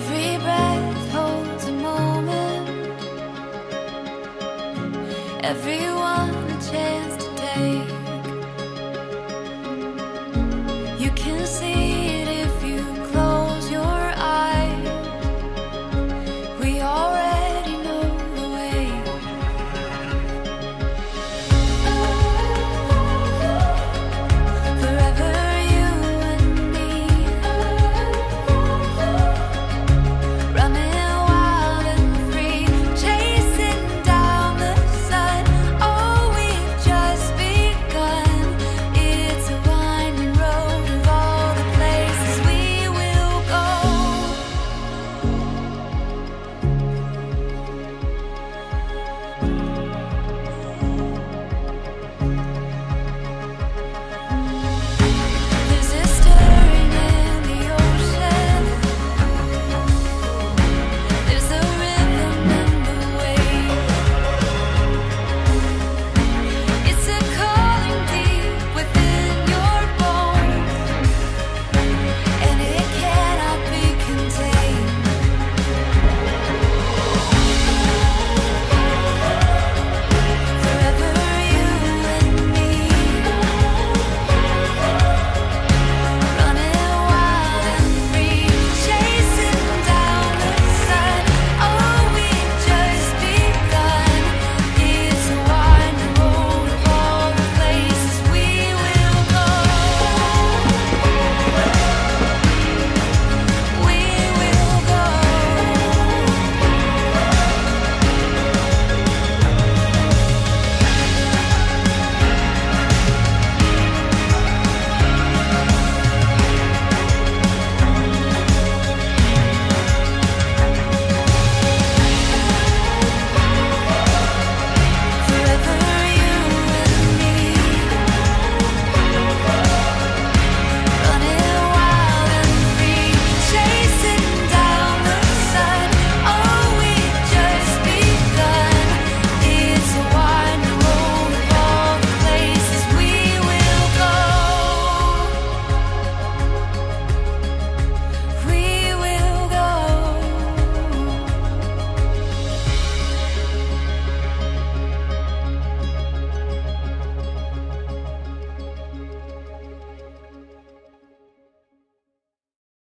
Every breath holds a moment. Everyone